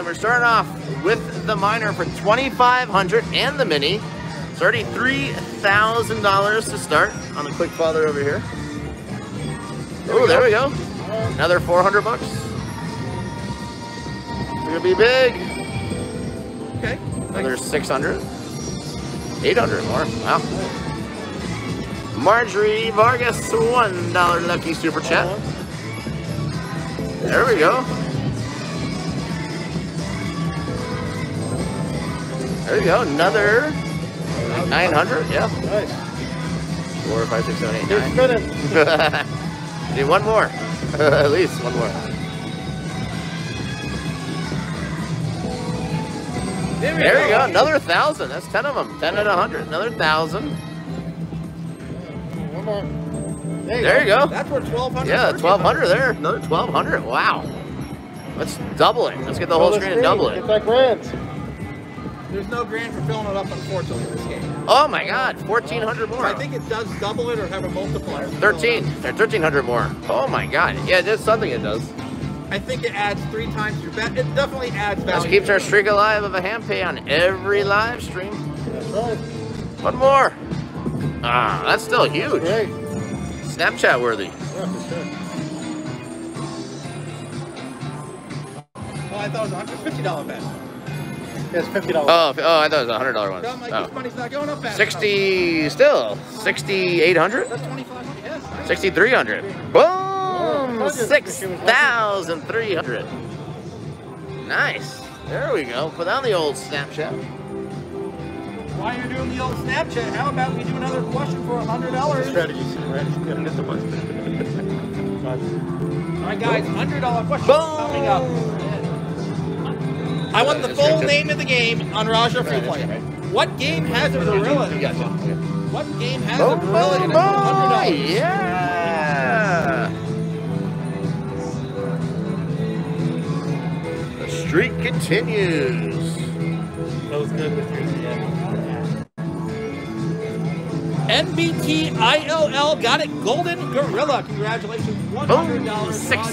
and we're starting off with the Minor for $2,500 and the Mini. $33,000 to start on the Quick Father over here. Oh, there we go. Another $400. It's gonna be big. Okay. Another 600. 800 more. Wow. Marjorie Vargas, $1 lucky super chat. There we go. There we go. Another 900. Yeah. Nice. 4, 5, 6, 7, 8, 9. Need one more. At least one more. There we go. Another 1,000. That's 10 of them. 10 at 100. Another 1,000. One more. There you go. That's worth 1,200. Yeah, 1,200 there. Another 1,200. Wow. Let's double it. Let's get the whole screen and double it. Get that grand. There's no grand for filling it up, unfortunately, in this game. Oh my God, 1,400 more. I think it does double it or have a multiplier. 1,300 more. Oh my God. Yeah, it does something. It does. I think it adds 3 times your bet. It definitely adds value. This keeps our streak alive of a hand pay on every live stream. That's right. One more. Ah, that's still huge. That's great. Snapchat worthy. Yeah, for sure. Well, I thought it was $150 bet. Yes, $50. Oh, I thought it was $100 one. I'm like, this money's not going up fast. 60 still. 6,800. That's 2,500. Yes. 6,300. Boom. 6,300. Nice. There we go. Put on the old Snapchat. While you're doing the old Snapchat, how about we do another question for $100? Strategy. All right, guys, $100 question coming up. I want the full name of the game on Raja Free Play. What game has a gorilla? What game has a gorilla in it? $100. Yeah. The streak continues. That was good with you. NBTILL got it. Golden Gorilla. Congratulations. $100. Boom. Six